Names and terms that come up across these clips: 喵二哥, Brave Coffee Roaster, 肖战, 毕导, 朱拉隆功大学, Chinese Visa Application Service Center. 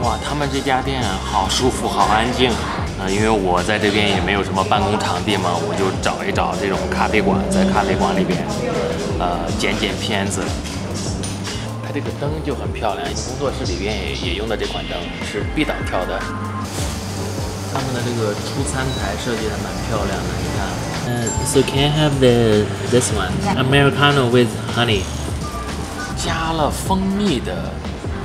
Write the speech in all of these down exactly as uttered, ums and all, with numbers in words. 哇，他们这家店好舒服，好安静。呃，因为我在这边也没有什么办公场地嘛，我就找一找这种咖啡馆，在咖啡馆里边，呃，剪剪片子。它这个灯就很漂亮，工作室里边也也用的这款灯是毕导挑的。他们的这个出餐台设计的蛮漂亮的，你看。呃、uh, ，So can I have the this one Americano with honey？ 加了蜂蜜的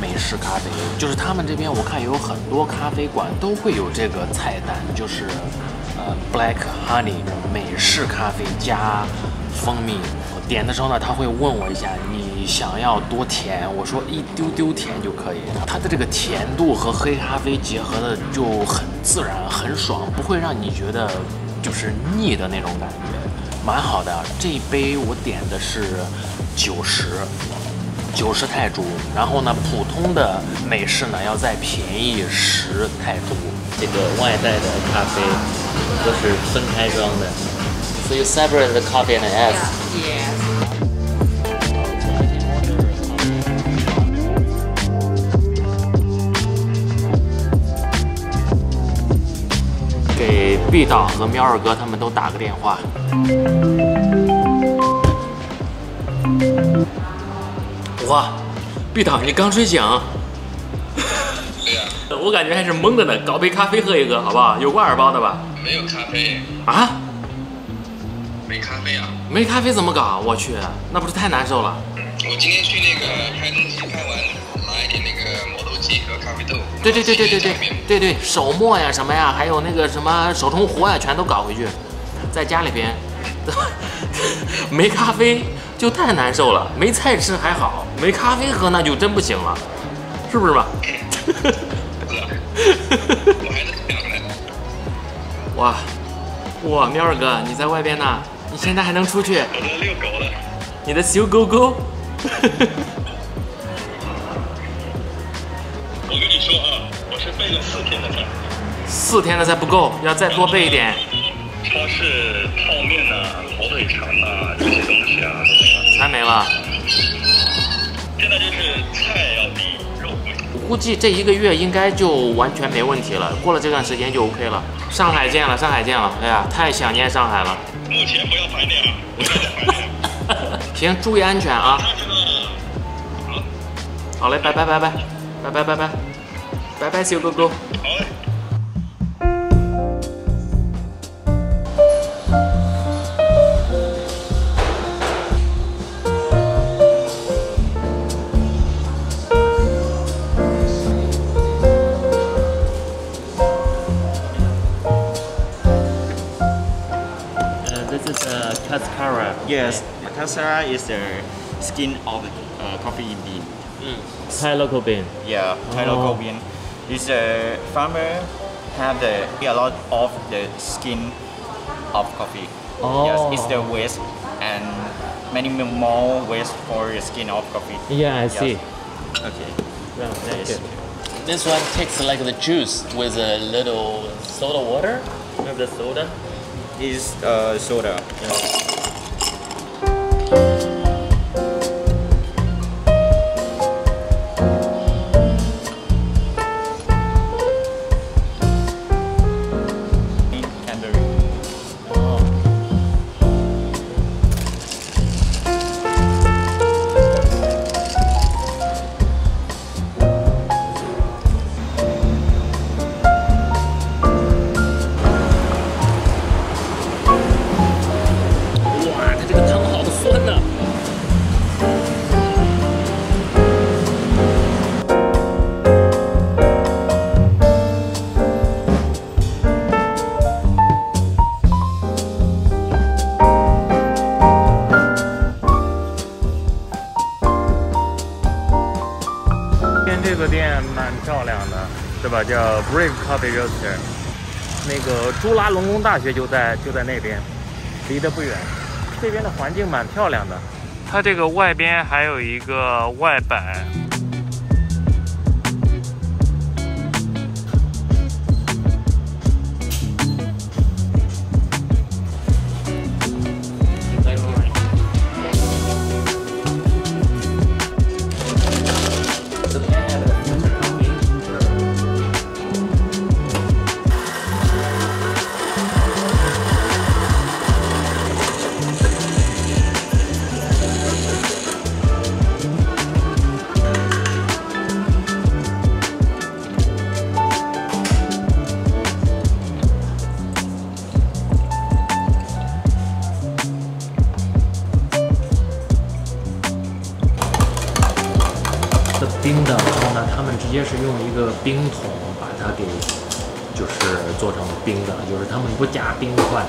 美式咖啡，就是他们这边我看有很多咖啡馆都会有这个菜单，就是呃 black honey 美式咖啡加蜂蜜。我点的时候呢，他会问我一下你想要多甜，我说一丢丢甜就可以。它的这个甜度和黑咖啡结合的就很自然，很爽，不会让你觉得就是腻的那种感觉，蛮好的。这一杯我点的是九十。九十泰铢，然后呢，普通的美式呢要再便宜十泰铢。这个外带的咖啡都是分开装的。So you separate the coffee and eggs. Yeah. Yeah. 给毕导和喵二哥他们都打个电话。哇，毕导，你刚睡醒？对呀、啊，我感觉还是懵着呢。搞杯咖啡喝一喝，好不好？有挂耳包的吧？没有咖啡啊？没咖啡啊？没咖啡怎么搞？我去，那不是太难受了？我今天去那个拍东西，拍完买点那个磨豆机和咖啡豆。对对对对对对对对，手磨呀什么呀，还有那个什么手冲壶呀，全都搞回去，在家里边，没咖啡。 就太难受了，没菜吃还好，没咖啡喝那就真不行了，是不是吧？我还能想来。哇，哇，喵二哥，你在外边呢？你现在还能出去？我在遛狗了。你的小狗狗？我跟你说啊，我是备了四天的菜。四天的菜不够，要再多备一点。超市泡面呐、啊，火腿肠呐、啊，这些东西啊。 还没了，现在就是菜要比肉贵。我估计这一个月应该就完全没问题了，过了这段时间就 OK 了。上海见了，上海见了！哎呀，太想念上海了。目前不要排练啊，不要排练。行，注意安全啊！好，好嘞，拜拜拜拜拜拜拜拜拜拜，小狗狗。好嘞。Yes, cassara is the skin of uh, coffee bean. Mm. Thai local bean. Yeah, Thai oh. local bean. Is the farmer have the a lot of the skin of coffee. Oh. Yes, it's the waste and many more waste for the skin of coffee. Yeah, I yes. see. Okay. Yeah, that's yes. good. This one takes like the juice with a little soda water. You have the soda? Is uh, soda. Yeah.这个店蛮漂亮的，对吧？叫 Brave Coffee Roaster， 那个朱拉隆功大学就在就在那边，离得不远。这边的环境蛮漂亮的，它这个外边还有一个外摆。Thank you. 的冰的，然后呢，他们直接是用一个冰桶把它给就是做成冰的，就是他们不加冰块。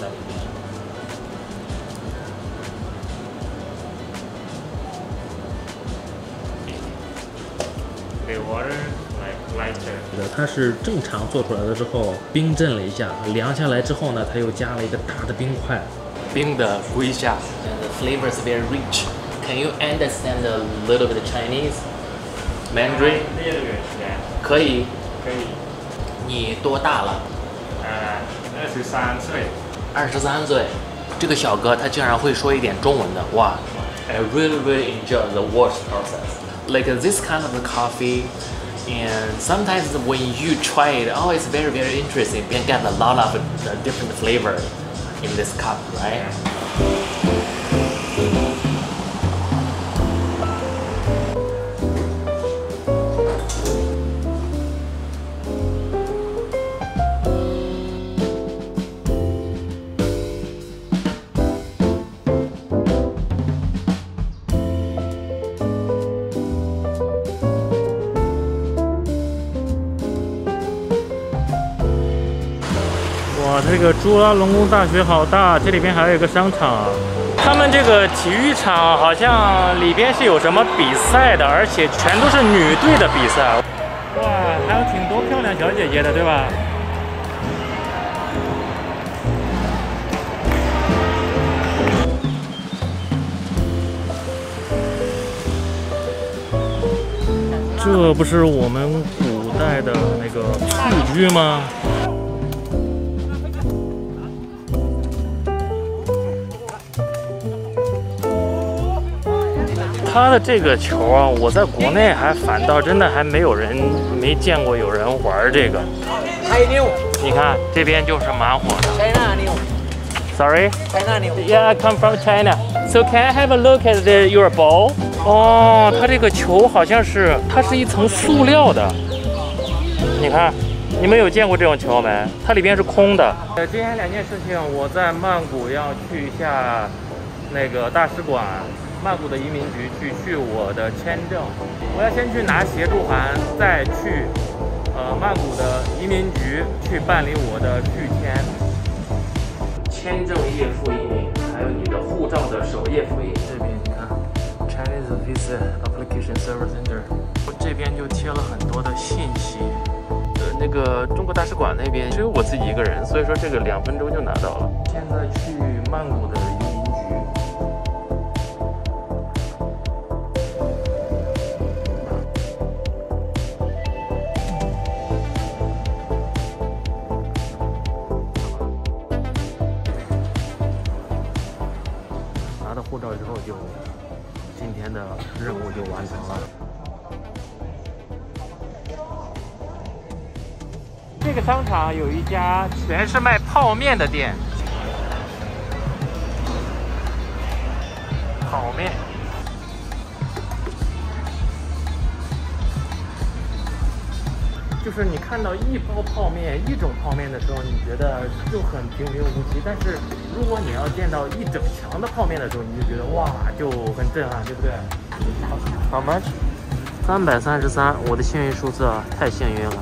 在里面，对 ，water like lighter。它是正常做出来的之后冰镇了一下，凉下来之后呢，它又加了一个大的冰块。冰的归下 ，and the flavor is very rich. Can you understand a little bit of Chinese? Mandarin? 可以。可以。你多大了？ 二十三岁，二十三岁，这个小哥他竟然会说一点中文的，哇 ！I really really enjoy the wash process, like this kind of coffee, and sometimes when you try it, oh, it's very very interesting. You can get a lot of different flavor in this cup, right?这个朱拉隆功大学好大，这里边还有一个商场。他们这个体育场好像里边是有什么比赛的，而且全都是女队的比赛。哇，还有挺多漂亮小姐姐的，对吧？ 这不是我们古代的那个蹴鞠吗？ 他的这个球啊，我在国内还反倒真的还没有人没见过有人玩这个。你看这边就是蛮火的。China new. Sorry. China new. Yeah, I come from China. So can I have a look at the your ball? 哦，它这个球好像是它是一层塑料的。你看，你们有见过这种球没？它里边是空的。呃，接下来两件事情，我在曼谷要去一下那个大使馆。 曼谷的移民局去续我的签证，我要先去拿协助函，再去呃曼谷的移民局去办理我的续签。签证页复印，还有你的护照的首页复印，这边你看 ，Chinese Visa Application Service Center， 这边就贴了很多的信息。呃，那个中国大使馆那边只有我自己一个人，所以说这个两分钟就拿到了。现在去曼谷的移民局。 拿到护照之后，就今天的任务就完成了。这个商场有一家全是卖泡面的店，泡面。就是你看到一包泡面、一种泡面的时候，你觉得就很平平无奇，但是。 如果你要见到一整墙的泡面的时候，你就觉得哇，就很震撼，对不对 ？How much？ 三百三十三，我的幸运数字啊，太幸运了。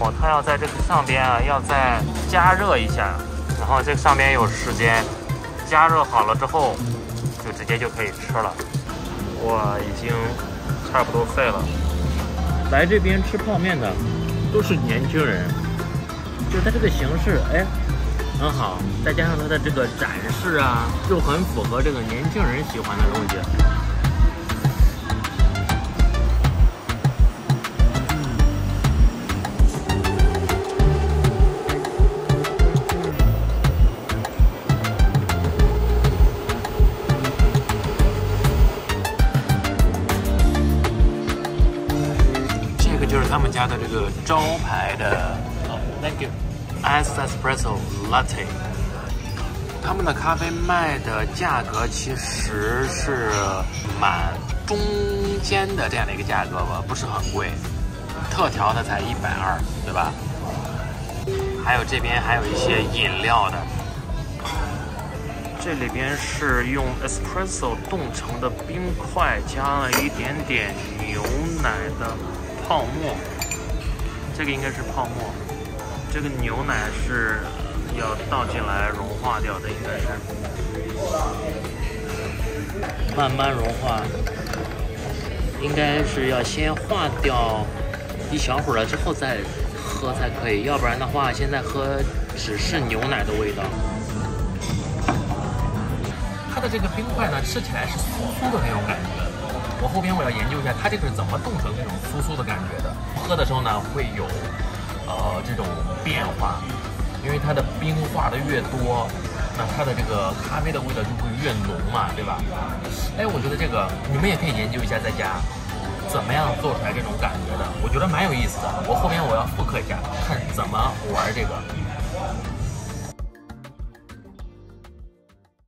哦，它要在这个上边啊，要再加热一下，然后这个上边有时间，加热好了之后，就直接就可以吃了。哇，已经差不多沸了。 来这边吃泡面的都是年轻人，就它这个形式，哎，很好，再加上它的这个展示啊，就很符合这个年轻人喜欢的东西。他们家的这个招牌的 ，Thank you， Ice Espresso Latte，他们的咖啡卖的价格其实是蛮中间的这样的一个价格吧，不是很贵。特调的才一百二，对吧？还有这边还有一些饮料的，这里边是用 espresso 冻成的冰块，加了一点点牛奶的泡沫，这个应该是泡沫，这个牛奶是要倒进来融化掉的，应该是慢慢融化，应该是要先化掉一小会儿了之后再喝才可以，要不然的话现在喝只是牛奶的味道。它的这个冰块呢，吃起来是酥酥的那种感觉。我后边我要研究一下它这个是怎么冻成这种酥酥的感觉的。喝的时候呢会有呃这种变化，因为它的冰化的越多，那它的这个咖啡的味道就会越浓嘛，对吧？哎，我觉得这个你们也可以研究一下在家。怎么样做出来这种感觉的？我觉得蛮有意思的。我后边我要复刻一下，看怎么玩这个。